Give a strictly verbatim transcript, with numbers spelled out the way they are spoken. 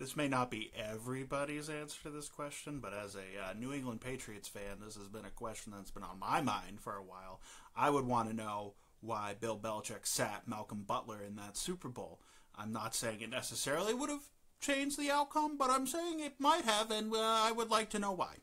This may not be everybody's answer to this question, but as a uh, New England Patriots fan, this has been a question that's been on my mind for a while. I would want to know why Bill Belichick sat Malcolm Butler in that Super Bowl. I'm not saying it necessarily would have changed the outcome, but I'm saying it might have, and uh, I would like to know why.